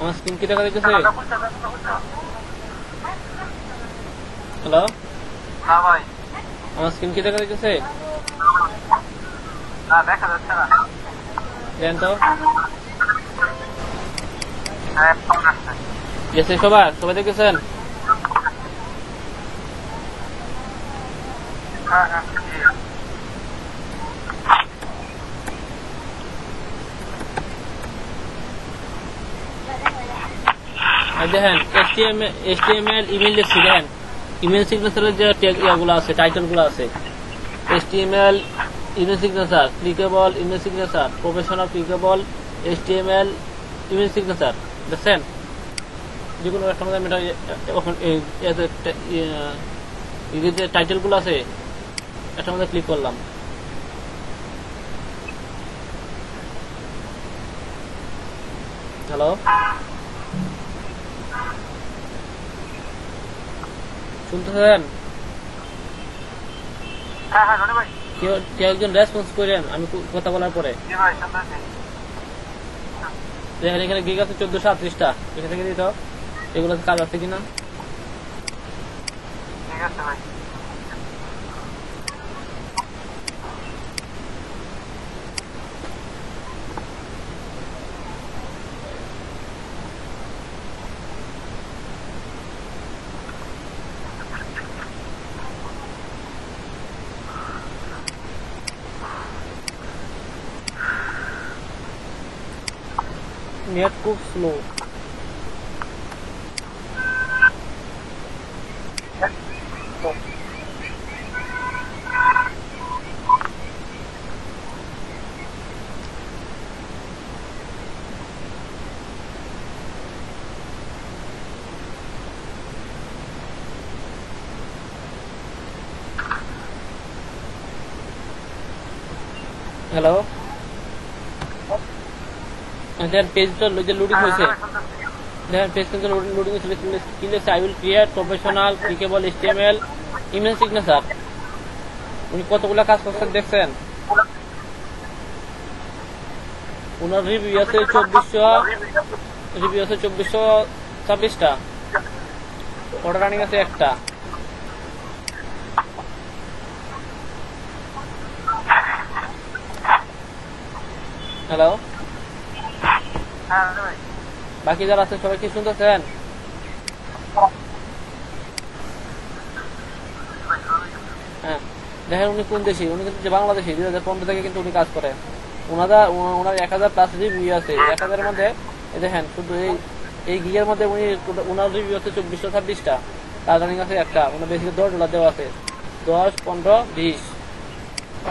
Masukin kita kali ke saya. Halo? Hawai. Masukin kita kali ke saya. Nah, দেখা যাচ্ছে না। দেন তো। হ্যাঁ, পাওয়া যাচ্ছে। এসে সবার, সবাই দেখেছেন? হ্যাঁ, হ্যাঁ। দেখেন HTML ইমেল লিখছি, দেখেন ইমেল সিগনেচারের যে ট্যাগগুলো আছে, টাইটেলগুলো আছে, HTML email signature, clickable email signature, professional clickable, HTML email signature, দেখছেন যেগুলো একটা মেটা এই যে টাইটেলগুলো আছে একটা মধ্যে ক্লিক করলাম। হ্যালো, শুনতেছেন? হ্যাঁ হ্যাঁ রনি ভাই, কেউ একজন রেসপন্স করেন আমি কথা বলার পরে। দেখেন এখানে গিগ আছে 1438টা, এখান থেকে দিতে এগুলো কাজ আছে কিনা। ঠিক আছে ভাই, net খুব slow. Hello, then page to loading hoise, then page to loading hoise skill is I will create professional clickable HTML email signature. উনি কতগুলা কাজ করছেন দেখছেন? ওনার রিভিউ আছে 2426টা, অর্ডার রানিং আছে একটা। হ্যালো, বাকি যারা আছে সবাই কি শুনতেছেন? হ্যাঁ, দেখেন উনি কোন দেশি, উনি কিন্তু বাংলাদেশি, 2015 থেকে কিন্তু উনি কাজ করে। ওনার 1000+ রিভিউ আছে, 1000-এর মধ্যে দেখেন শুধু এই গিগের মধ্যে উনি ওনার রিভিউ আছে 2426টা, তার রানিং আছে একটা। ওনার বেশি $10 দেওয়া আছে, 10, 15, 20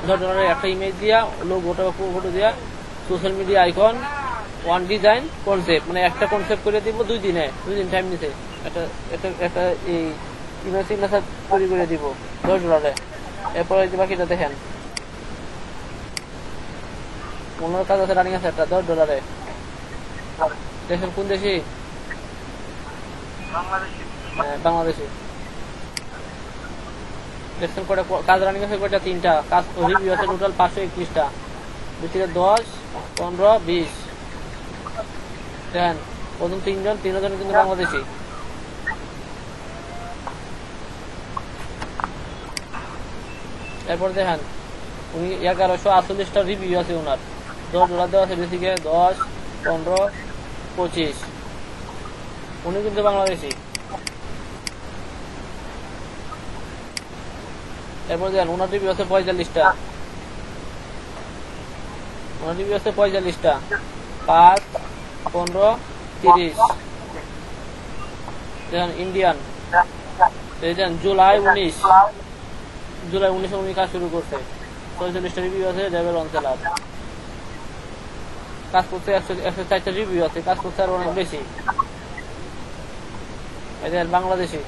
$10 একটা ইমেজ দিয়া লোক ওটা ফটো দিয়া social media icon one design concept, মানে একটা কনসেপ্ট করে দিব 2 দিনে, 2 দিন টাইম নিতে একটা এই ইমেল সিগনেচার তৈরি করে দিব $10। এরপরে বাকিটা দেখেন ওনার কাজ আছে রানিং আছে একটা $10। দেখেন কোন দেশি? বাংলাদেশি। দেখছেন কটা কাজ রানিং আছে? কটা? 3টা কাজ, রিভিউ আছে টোটাল 521টা, 10, 15, 20। প্রথম 3জন কিন্তু বাংলাদেশি। এরপর দেখেন উনি 1148টা রিভিউ আছে, ওনার $10 দেওয়া আছে, বেসিকে 10, 15, 25। উনি কিন্তু বাংলাদেশি। এরপর দেখেন ওনার রিভিউ আছে 45টা, ওনার রিভিউ আছে 45টা, 5, 15, 30। দেখেন ইন্ডিয়ান, দেখেন জুলাই 19 উনি কাজ শুরু করছে, 45টা রিভিউ আছে, ডেভেল অঞ্চলার কাজ করছে, 104টা রিভিউ আছে, কাজ করছে আর অনেক বেশি। দেখেন বাংলাদেশি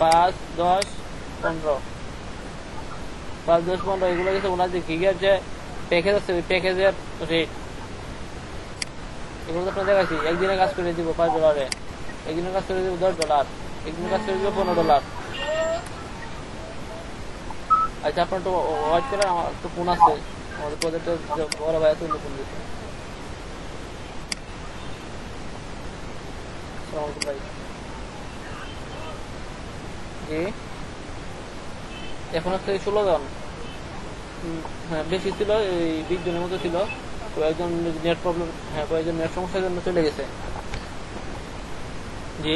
5, 10, 15 এগুলো গেছে ওনার যে গিগের যে প্যাকেজ আছে ওই প্যাকেজের রেট। এগুলো তো আপনার দেখাচ্ছি, একদিনে কাজ করে দিব $5, একদিনে কাজ করে দিব $10, একদিনে কাজ করে দিব $15। अच्छा अपन तो आज करा तो पुणे से और तो उधर तो और आया तो पुणे से साउंड भाई जी এখন থেকে 16 জন হ্যাঁ বেশি ছিল এই 20 জনের মতো ছিল তো একজন নেট প্রবলেম হ্যাঁ কয়েকজন নেট সমস্যার জন্য চলে গেছে জি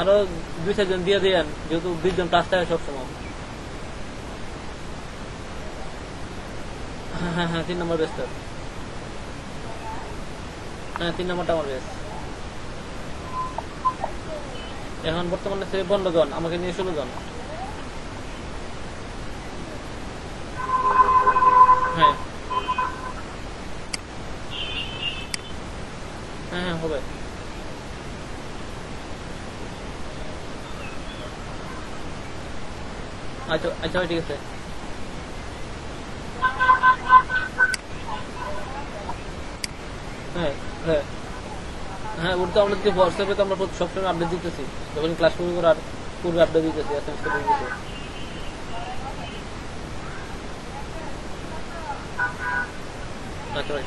আরো 2-4 জন দিয়ে দেন যেহেতু 20 জন কাজ থাকে সব সময় হ্যাঁ হ্যাঁ 3 নম্বর ব্যস্ত হ্যাঁ 3 নম্বরটা আমার ব্যস্ত এখন বর্তমানে সে 15 জন আমাকে নিয়ে 16 জন হ্যাঁ হ্যাঁ হবে আচ্ছা আচ্ছা ঠিক আছে হ্যাঁ হ্যাঁ হ্যাঁ ওটা আমরা যে হোয়াটসঅ্যাপে তো আমরা সবসময় আপডেট দিতেছি যখন ক্লাস শুরু করার পূর্বে আপডেট দিতেছি এসএমএস করে দিতেছি আচ্ছা ভাই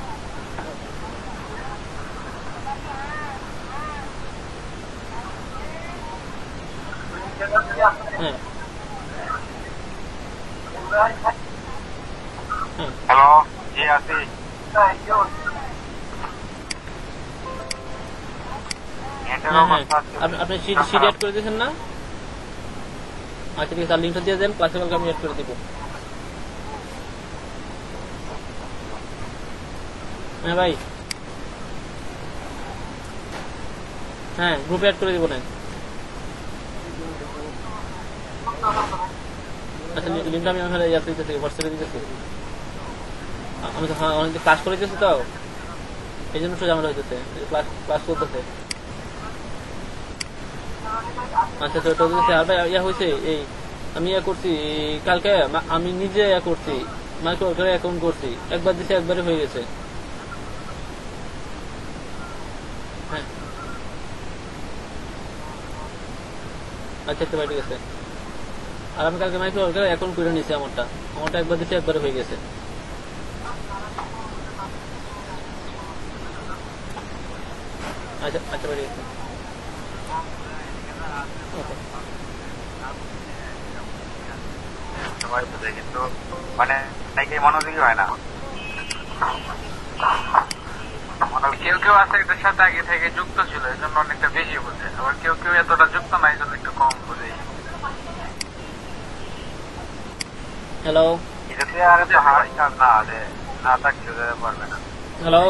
Halo, iya sih. আপনি সিট অ্যাড করে দিয়েছেন না আচ্ছা ঠিক আছে লিংকটা দিয়ে দেন ক্লাসে কালকে আমি অ্যাড করে দিব হ্যাঁ ভাই হ্যাঁ গ্রুপে অ্যাড করে দিব না আচ্ছা লিংকটা আমি আমার ইয়াতে দিতেছি হোয়াটসঅ্যাপে দিতেছি আমি তো অনেক ক্লাস করে দিয়েছি তো এই জন্য সোজা আমার হইতেছে ক্লাস করতেছে আচ্ছা তো তো স্যার ভাই ইয়া হইছে এই আমি ইয়া করছি কালকে আমি নিজে ইয়া করছি মাইক্রো করে অ্যাকাউন্ট করছি একবার দিছি একবারই হয়ে গেছে হ্যাঁ আচ্ছা তো ভাই ঠিক আছে আর আমি কালকে মাইক্রো করে অ্যাকাউন্ট করে নিছি আমারটা একবার দিছি একবারই হয়ে গেছে আচ্ছা আচ্ছা ভাই সবাই তো দেখি তো মানে নাকি মনোযোগী হয় না কেউ কেউ আছে এটার সাথে আগে থেকে যুক্ত ছিল এই জন্য অনেকটা বেশি বোঝে আবার কেউ কেউ এতটা যুক্ত না এই জন্য একটু কম বোঝে হ্যালো না থাকতে পারবে না হ্যালো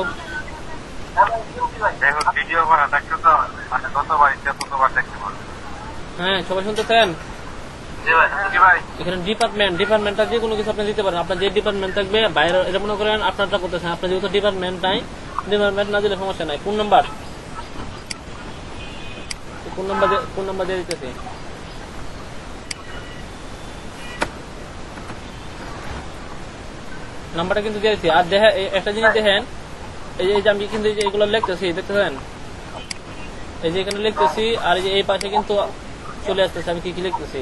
দেখো ভিডিও করা থাকতে তো মানে কতবার ইচ্ছা ততবার দেখতে পারবে হ্যাঁ সবাই শুনতে চান এখানে ডিপার্টমেন্টটা যে কোনো কিছু আপনি দিতে পারেন আপনার যে ডিপার্টমেন্ট থাকবে বাইরে এটা মনে করেন আপনারটা করতেছেন আপনার যেহেতু ডিপার্টমেন্ট নাই ডিপার্টমেন্ট না দিলে সমস্যা নাই কোন নাম্বার দিয়ে দিতেছি নাম্বারটা কিন্তু দিয়েছি আর দেখেন একটা জিনিস দেখেন এই যে আমি কিন্তু এইগুলো লিখতেছি দেখতেছেন এই যে এখানে লিখতেছি আর এই যে এই পাশে কিন্তু চলে আসতেছে আমি কি কি লিখতেছি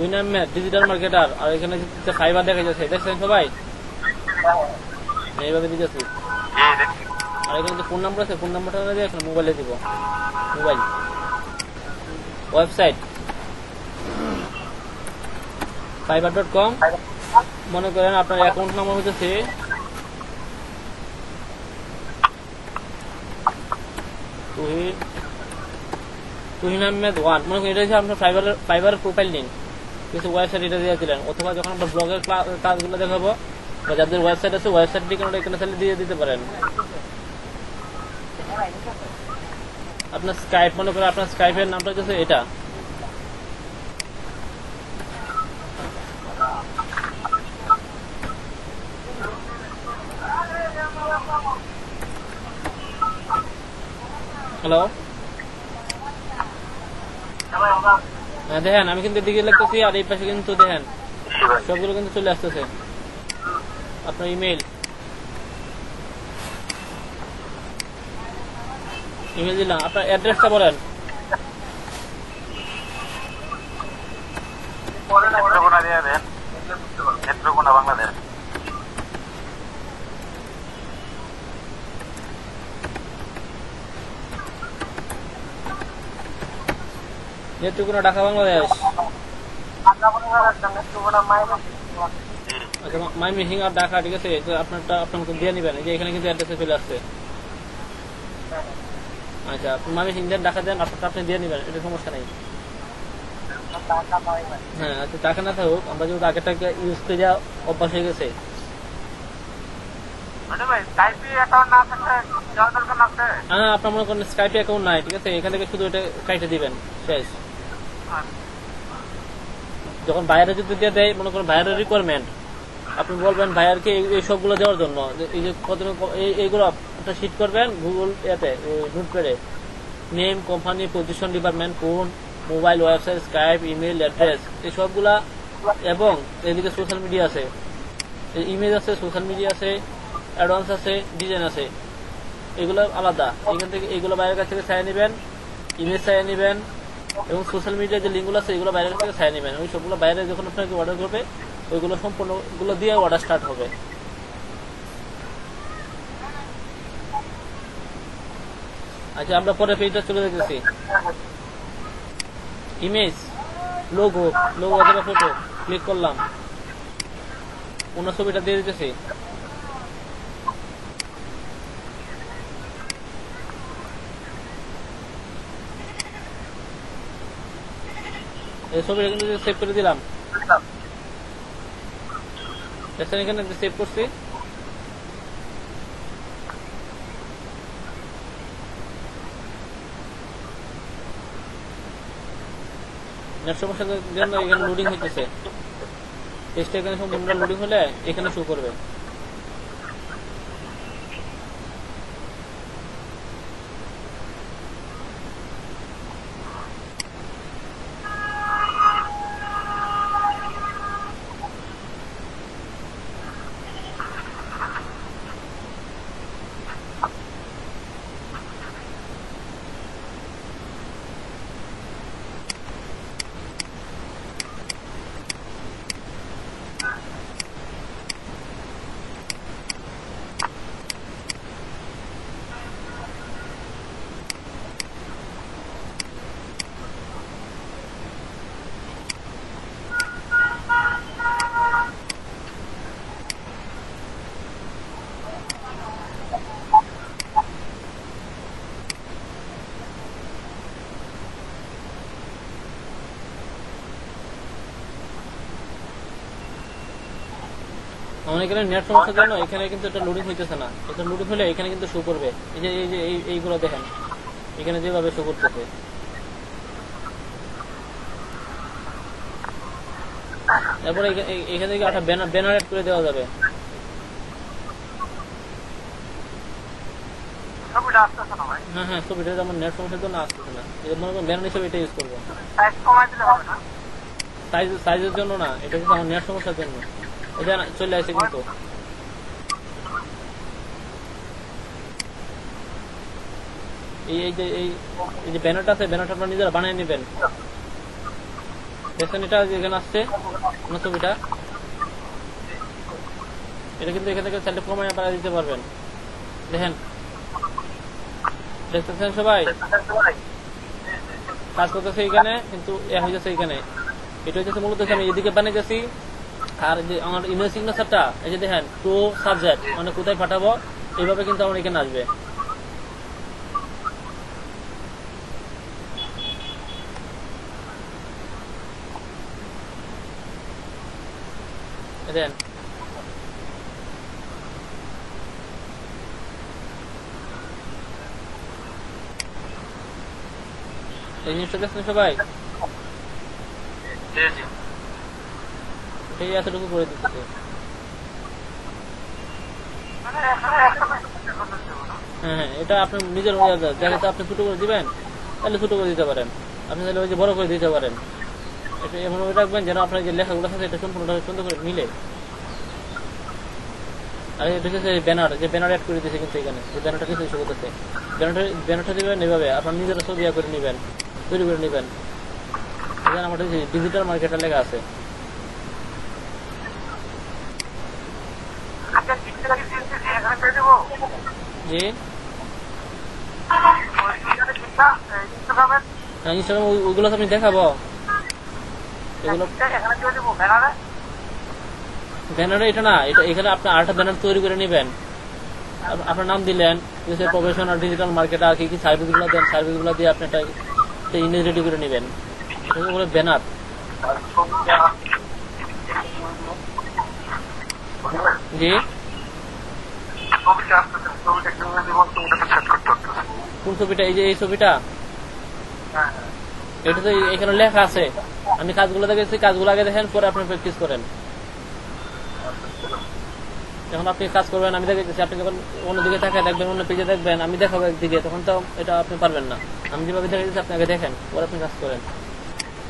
উইনার ম্যাথ ডিজিটাল মার্কেটার। আর এখানে যে ফাইবার দেখা যাচ্ছে দেখছেন সবাই এইভাবে দিতেছি। আর এখানে যে ফোন নাম্বার আছে ফোন নাম্বারটা দিয়ে এখন মোবাইলে দিব মোবাইল ওয়েবসাইট fiverr.com। মনে করেন আপনার অ্যাকাউন্ট নাম্বার হচ্ছে তুহিন আহমেদ ওয়ান। মনে করেন এটা হচ্ছে আপনার ফাইবার প্রোফাইল লিংক কিছু ওয়েবসাইট এটা দিয়ে দিলেন, অথবা যখন আমরা ব্লগের কাজগুলো দেখাবো বা যাদের ওয়েবসাইট আছে ওয়েবসাইট এখানে দিয়ে দিতে পারেন। আপনার স্কাইপ মনে করেন আপনার স্কাইপের নামটা হচ্ছে এটা হ্যালো হ্যাঁ দেখেন আমি কিন্তু এদিকে লাগতেছি আর এই পাশে কিন্তু দেখেন সবগুলো কিন্তু চলে আসতেছে। আপনার ইমেল দিলাম, আপনার অ্যাড্রেসটা বলেন বাংলাদেশ। নেত্রকোনা ঢাকা বাংলাদেশ। আচ্ছা মাই মিসিং আর ঢাকা ঠিক আছে আপনারটা আপনার দিয়ে নেবেন যে এখানে কিন্তু অ্যাড্রেসে চলে আসছে। আচ্ছা আপনি মাই মিসিং দেন ঢাকা দেন আপনারটা আপনি দিয়ে নেবেন এটা সমস্যা নেই। হ্যাঁ আচ্ছা টাকা না থাকুক আমরা যেহেতু আগেটাকে ইউজ করে যা অভ্যাস হয়ে গেছে। হ্যাঁ আপনার মনে করেন স্কাইপে অ্যাকাউন্ট নাই ঠিক আছে এখান থেকে শুধু এটা কাইটে দিবেন শেষ। যখন বাইরে যদি দিয়ে দেয় মনে করেন বাইরের রিকোয়ারমেন্ট আপনি বলবেন ভাইয়ারকে এই সবগুলো দেওয়ার জন্য এই যে কত এইগুলো একটা শীট করবেন গুগল এতে নোটপ্যাডে নেম কোম্পানি পজিশন ডিপার্টমেন্ট কোন mobile website Skype email address এই সবগুলা, এবং এদিকে সোশ্যাল মিডিয়া আছে ইমেজ আছে সোশ্যাল মিডিয়া আছে অ্যাডভান্স আছে ডিজাইন আছে এগুলো আলাদা। এখান থেকে এগুলো বাইরের কাছ থেকে ছায়া নেবেন ইমেজ ছায়া নেবেন এবং সোশ্যাল মিডিয়ার যে লিঙ্কগুলো আছে এগুলো বাইরের কাছ থেকে ছায়া নেবেন। ওই সবগুলো বাইরে যখন আপনাকে অর্ডার করবে ওইগুলো সম্পূর্ণগুলো দিয়ে অর্ডার স্টার্ট হবে। আচ্ছা আমরা পরে পেজটা চলে দেখেছি ইমেজ লোগো লোগো অথবা ফটো ক্লিক করলাম ওনার ছবিটা দিয়ে দিতেছি। এই ছবিটা কিন্তু সেভ করে দিলাম এখানে সেভ করছি। নেট সমস্যা জন্য এখানে লোডিং হইতেছে পেজটা এখানে সম্পূর্ণ লোডিং হলে এখানে শো করবে। আমার এখানে নেট সমস্যার জন্য এখানে কিন্তু এটা লোডিং হইতেছে না, এটা লোডিং হলে এখানে কিন্তু শো করবে। এই যে এইগুলো দেখেন এখানে যেভাবে শো করতেছে তারপরে এখান থেকে একটা ব্যানার অ্যাড করে দেওয়া যাবে। হ্যাঁ হ্যাঁ ছবিটা আমার নেট সমস্যার জন্য আসতেছে না এর জন্য ব্যানার হিসেবে এটা ইউজ করবো। সাইজের জন্য না এটা কিন্তু আমার নেট সমস্যার জন্য এটা চলে আসে কিন্তু এই যে ব্যানারটা আছে ব্যানারটা আপনারা নিজেরা বানিয়ে নেবেন দেখেন এটা এখানে আসছে 69টা, এটা কিন্তু এখান থেকে চাইলে কমাই আপনারা দিতে পারবেন। দেখেন দেখতেছেন সবাই কাজ করতেছে এখানে, কিন্তু এ হয়ে যাচ্ছে এখানে, এটা হচ্ছে মূলত আমি এদিকে বানিয়ে যাচ্ছি। আর যে আমার ইমেজ সিগনেচারটা এই যে দেখেন টু সাবজেক্ট মানে কোথায় পাঠাবো, এইভাবে কিন্তু আমার এখানে আসবে। দেন এই জিনিসটা দেখছেন সবাই, এই এতটুকু করে দিচ্ছে। হ্যাঁ এটা আপনার নিজের জায়গাতে আপনি ছোট করে দিবেন, তাহলে ছোট করে দিতে পারেন আপনি, তাহলে ওই যে বড় করে দিতে পারেন। এটা এমনভাবে রাখবেন যেন আপনার যে লেখাগুলো আছে এটা সম্পূর্ণটা সুন্দর করে মিলে। আর এটা হচ্ছে ব্যানার, যে ব্যানার অ্যাড করে দিয়েছে কিন্তু এখানে এই ব্যানারটা কিছু ইস্যু করতেছে, ব্যানারটা দেবেন এইভাবে আপনার নিজেরা ছবি করে নেবেন, তৈরি করে নেবেন। এখানে আমাদের ডিজিটাল মার্কেটার লেখা আছে। জি ইনস্টাগ্রামে ওইগুলো আপনি দেখাবো, ব্যানারে এটা না, এটা এখানে আপনি আরেকটা ব্যানার তৈরি করে নেবেন। আপনার নাম দিলেন প্রফেশনাল ডিজিটাল মার্কেটার, আর কি কি সার্ভিসগুলো দেন সার্ভিসগুলো দিয়ে আপনি একটা ইমেজ রেডি করে নেবেন, এটাকে বলে ব্যানার। জি কোন ছবিটা? এই যে এই ছবিটা, এটা তো এখানে লেখা আছে। আমি কাজগুলো দেখেছি, কাজগুলো আগে দেখেন পরে আপনি প্র্যাকটিস করেন। যখন আপনি কাজ করবেন আমি দেখেছি, আপনি যখন অন্যদিকে তাকায় দেখবেন, অন্য পেজে দেখবেন আমি দেখাবো একদিকে, তখন তো এটা আপনি পারবেন না। আমি যেভাবে দেখেছি আপনি আগে দেখেন পরে আপনি কাজ করেন।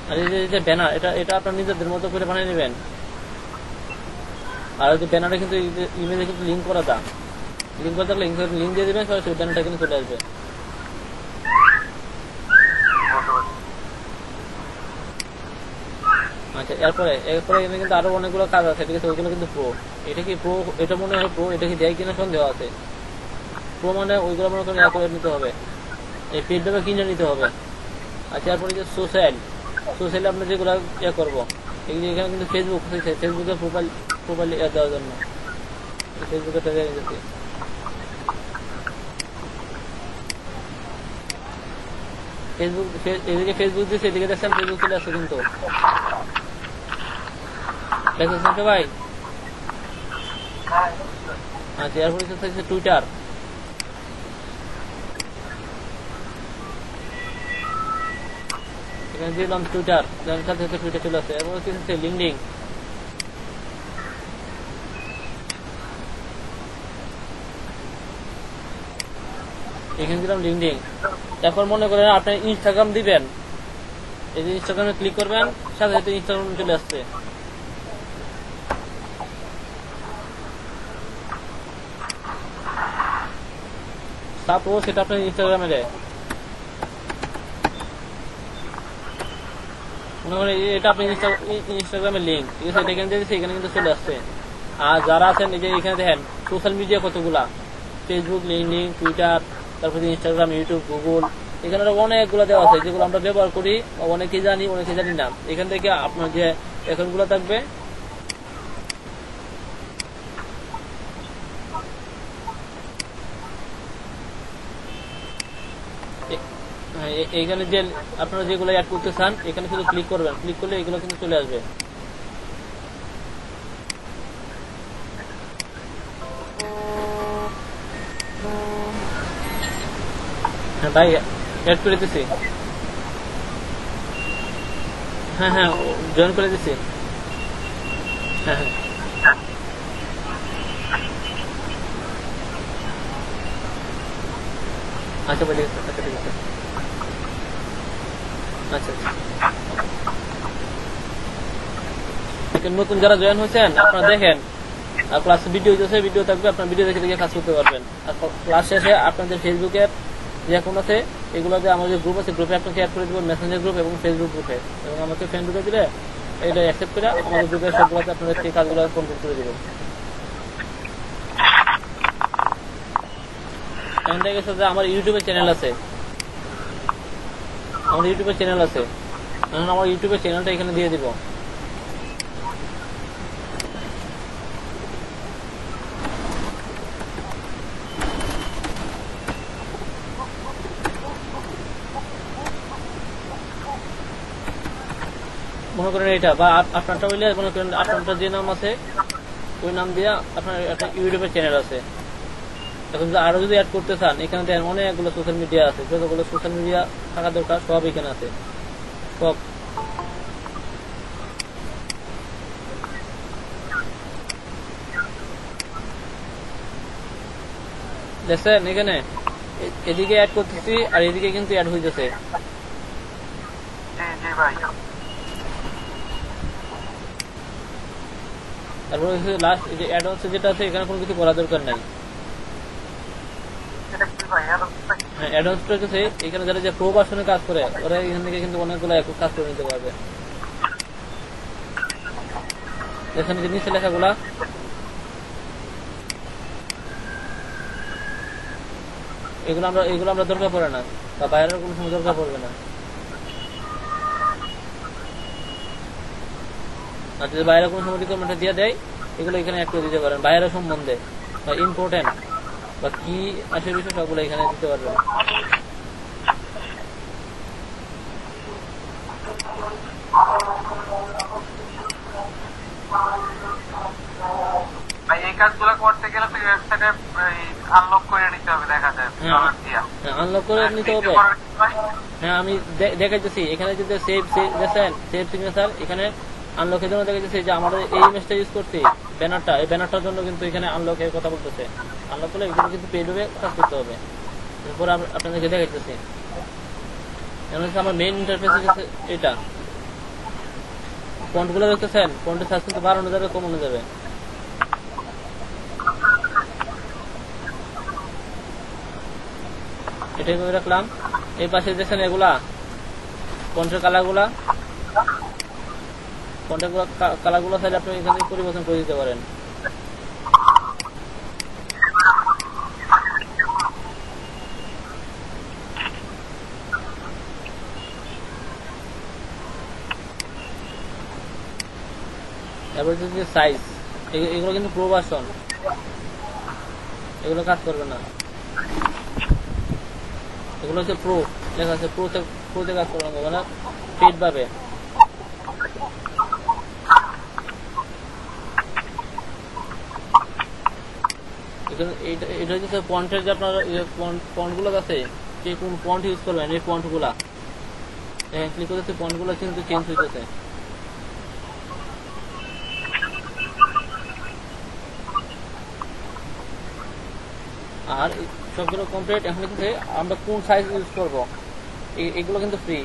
আর এই যে ব্যানার, এটা এটা আপনার নিজেদের মতো করে বানিয়ে নেবেন। আর যে ব্যানারে কিন্তু ইমেজে কিন্তু লিঙ্ক করা দা, লিঙ্ক করা থাকলে লিঙ্ক দিয়ে দেবেন, সরাসরি ব্যানারটা কিন্তু চলে আসবে। আচ্ছা এরপরে এরপরে এখানে কিন্তু আরো অনেকগুলো কাজ আছে, ঠিক আছে ওইগুলো কিন্তু প্রো। এটা কি প্রো? এটা মনে হয় প্রো, এটা কি দেয় কিনা সন্দেহ আছে। প্রো মানে ওইগুলো মনে করেন অ্যাকুরেট নিতে হবে, এই ফিডব্যাকটা কিনে নিতে হবে। আচ্ছা এরপরে যে সোশ্যাল, সোশ্যালে আমরা যেগুলো ইয়ে করবো, এখানে কিন্তু ফেসবুক, ফেসবুকের প্রোফাইল, প্রোফাইল ইয়ে দেওয়ার জন্য ফেসবুকে দেওয়া যাচ্ছে। ফেসবুক এদিকে ফেসবুক দিচ্ছে, এদিকে দেখছেন ফেসবুক চলে আসছে কিন্তু, দেখেছেন সবাই। আচ্ছা এরপরে হচ্ছে টুইটার। এখানে দিলাম টুইটার, যার সাথে হচ্ছে টুইটার চলে আসছে। এরপর হচ্ছে লিঙ্কডিন। এখানে দিলাম লিঙ্কডিন। তারপর মনে করেন আপনি ইনস্টাগ্রাম দিবেন, এই যে ইনস্টাগ্রামে ক্লিক করবেন সাথে সাথে ইনস্টাগ্রাম চলে আসছে। তারপর সেটা আপনার ইনস্টাগ্রামে দেয়, এটা আপনি ইনস্টাগ্রামের লিঙ্ক, ঠিক আছে এটা এখানে দিয়েছে, এখানে কিন্তু চলে আসছে। আর যারা আছেন এই যে এখানে দেখেন সোশ্যাল মিডিয়া কতগুলা, ফেসবুক, লিঙ্কডিন, টুইটার, তারপরে ইনস্টাগ্রাম, ইউটিউব, গুগল, এখানে অনেকগুলো দেওয়া আছে যেগুলো আমরা ব্যবহার করি, অনেকেই জানি অনেকেই জানি না। এখান থেকে আপনার যে অ্যাকাউন্টগুলো থাকবে, এইখানে যে আপনারা যেগুলো অ্যাড করতে চান এখানে শুধু ক্লিক করবেন, ক্লিক করলে এগুলো কিন্তু চলে আসবে। হ্যাঁ ভাই অ্যাড করে দিচ্ছি, হ্যাঁ হ্যাঁ জয়েন করে দিচ্ছি, হ্যাঁ হ্যাঁ। আচ্ছা বলি, আচ্ছা ঠিক আছে, আচ্ছা নতুন যারা জয়েন হয়েছেন আপনারা দেখেন, আর ক্লাসে ভিডিও আছে, ভিডিও থাকবে, আপনারা ভিডিও দেখে দেখে কাজ করতে পারবেন। আর ক্লাস শেষে আপনাদের ফেসবুকের যে এখন আছে এগুলোতে আমাদের গ্রুপ আছে, গ্রুপে আপনাকে অ্যাড করে দেবো, মেসেঞ্জার গ্রুপ এবং ফেসবুক গ্রুপে, এবং আমাকে ফ্রেন্ড গ্রুপে দিলে এটা অ্যাকসেপ্ট করে আমাদের গ্রুপের সবগুলোতে আপনাদের সেই কাজগুলো কমপ্লিট করে দেবেন। আমার ইউটিউবে চ্যানেল আছে, আমার ইউটিউবে চ্যানেল আছে, আমার ইউটিউবে চ্যানেলটা এখানে দিয়ে দেবো। মনে করেন এটা বা আপনারটা হইলে মনে করেন আপনারটা যে নাম আছে ওই নাম দিয়ে আপনার একটা ইউটিউবের চ্যানেল আছে। এখন আরো যদি অ্যাড করতে চান, এখানে অনেকগুলো সোশ্যাল মিডিয়া আছে, যতগুলো সোশ্যাল মিডিয়া থাকা দরকার সব এখানে আছে সব। দেখছেন এখানে এদিকে অ্যাড করতেছি আর এদিকে কিন্তু অ্যাড হইতেছে। তারপরে লাস্ট যে অ্যাড হচ্ছে যেটা আছে এখানে কোনো কিছু করা দরকার নাই। এখানে যারা যে প্রো ভার্সনে কাজ করে ওরা এখান থেকে কিন্তু অনেকগুলো কাজ করে নিতে পারবে। এখানে যে নিচে লেখাগুলা এগুলো আমরা দরকার পড়ে না বা বাইরের কোনো সময় দরকার পড়বে না। আর যদি বাইরে কোনো সময় রিকোয়ারমেন্ট দিয়ে দেয় এগুলো এখানে অ্যাড করে দিতে পারেন, বাইরে সম্বন্ধে বা ইম্পর্টেন্ট বা কি আসে বিষয় সবগুলো এখানে দিতে পারবেন। হ্যাঁ আমি দেখাইতেছি এখানে যদি সেভ সিগনেচার এখানে আনলকের জন্য দেখাইতেছি যে আমাদের এই ইমেজটা ইউজ করছি ব্যানারটা, এই ব্যানারটার জন্য কিন্তু এখানে আনলকের কথা বলতেছে। আনলক করলে এগুলো কিন্তু পেড হবে, কাজ করতে হবে। এরপরে আপনাদেরকে দেখাইতেছি আমার মেইন ইন্টারফেস এটা। ফন্টগুলো দেখতেছেন, ফন্টের সাইজ কিন্তু বাড়ানো যাবে কমানো যাবে। এটাই করে রাখলাম। এই পাশে দেখছেন এগুলা ফন্টের কালারগুলা, ফন্টের কালারগুলো চাইলে আপনি এখানে পরিবর্তন করে দিতে পারেন। তারপরে যে সাইজ এগুলো কিন্তু প্রো ভার্সন, এগুলো কাজ করবে না, এগুলো হচ্ছে প্রো লেখা আছে, প্রোতে কাজ করবে না, পেড পাবে। এটা হচ্ছে পন্টের যে আপনার পন্টগুলো আছে যে কোন পন্ট ইউজ করবেন, এই পন্টগুলা ক্লিক করতে পন্টগুলো কিন্তু চেঞ্জ হইতেছে। আর সবগুলো কমপ্লিট। এখন কিন্তু আমরা কোন সাইজ ইউজ করবো এগুলো কিন্তু ফ্রি।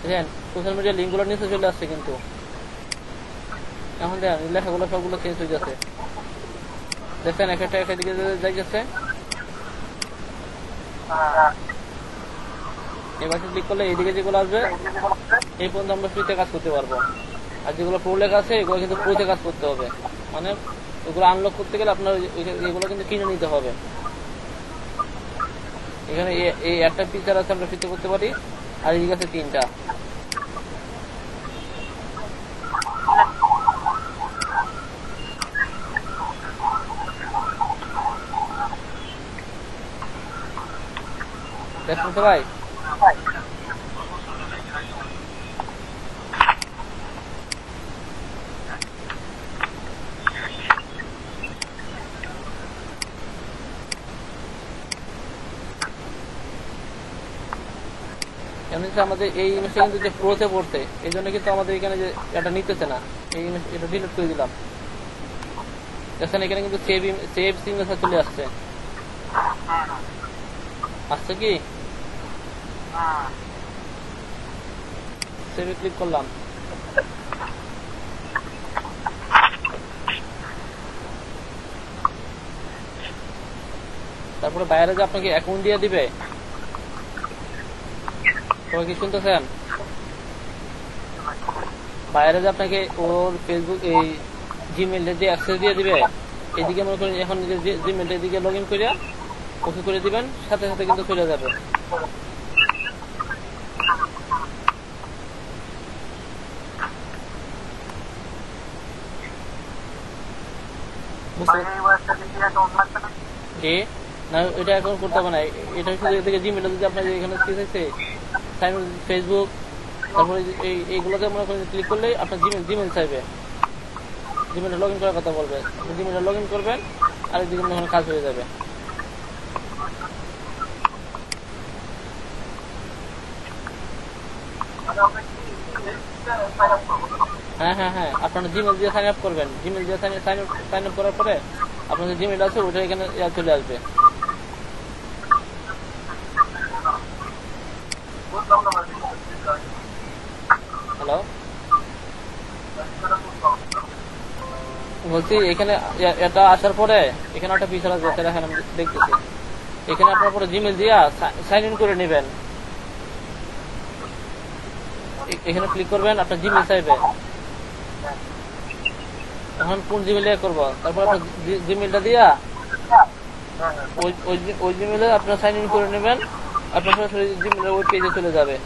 দেখেন সোশ্যাল মিডিয়া লিঙ্কগুলো নিচে চলে আসছে কিন্তু। এখন দেখেন লেখাগুলো সবগুলো চেঞ্জ হয়ে যাচ্ছে। দেখেন একটা একটা দিকে যাই যাচ্ছে। এবার ক্লিক করলে এইদিকে যেগুলো আসবে এই পর্যন্ত আমরা ফ্রিতে কাজ করতে পারবো। আর যেগুলো প্রো লেখা আছে এগুলো কিন্তু প্রোতে কাজ করতে হবে, মানে এগুলো আনলক করতে গেলে আপনার এগুলো কিন্তু কিনে নিতে হবে। এখানে এই একটা ফিচার আছে আমরা ফিচার করতে পারি, আর এদিকে আছে তিনটা। দেখুন তো ভাই আমাদের এই ইমেজটা কিন্তু যে প্রোতে পড়তে এই জন্য কিন্তু আমাদের এখানে যে এটা নিতেছে না, এই ইমেজ এটা ডিলিট করে দিলাম। দেখেন এখানে কিন্তু সেভ সিগনেচার চলে আসছে। আসছে কি সেভে ক্লিক করলাম। তারপরে বাইরে যে আপনাকে অ্যাকাউন্ট দিয়ে দিবে, সবাই কি শুনতেছেন? বাইরে যে আপনাকে ওর ফেসবুক এই জিমেইলে যে অ্যাক্সেস দিয়ে দিবে, এদিকে মনে করেন এখন জিমেইল এদিকে লগ ইন করে ওকে করে দিবেন, সাথে সাথে কিন্তু চলে যাবে। জি না, এটা অ্যাকাউন্ট করতে হবে না, এটা শুধু এদিকে জিমেইল যদি আপনার এখানে সাইন ফেসবুক তারপরে এইগুলোকে মনে করেন ক্লিক করলেই আপনার জিমেইল চাইবে, জিমেইলে লগ ইন করার কথা বলবে, জিমেইলে লগ ইন করবেন আর এদিকে মনে করেন কাজ হয়ে যাবে। হ্যাঁ হ্যাঁ হ্যাঁ, আপনারা জিমেইল দিয়ে সাইন আপ করবেন, জিমেইল দিয়ে সাইন আপ করার পরে আপনার যে জিমেইল আছে ওটা এখানে চলে আসবে। হ্যালো, বলছি এখানে এটা আসার পরে এখানে একটা পিছাল আছে, সেটা এখানে দেখতেছি, এখানে আপনার পরে জিমেইল দিয়ে সাইন ইন করে নেবেন, এখানে ক্লিক করবেন, আপনার জিমেইল চাইবে, এখন কোন জিমেইল করব, তারপর আপনার জিমেইলটা দিয়া ওই জিমেইলে আপনার সাইন ইন করে নেবেন, আপনার সরাসরি জিমেইলের ওয়েব পেজে চলে যাবে।